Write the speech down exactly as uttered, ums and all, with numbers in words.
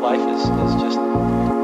Life is, is just...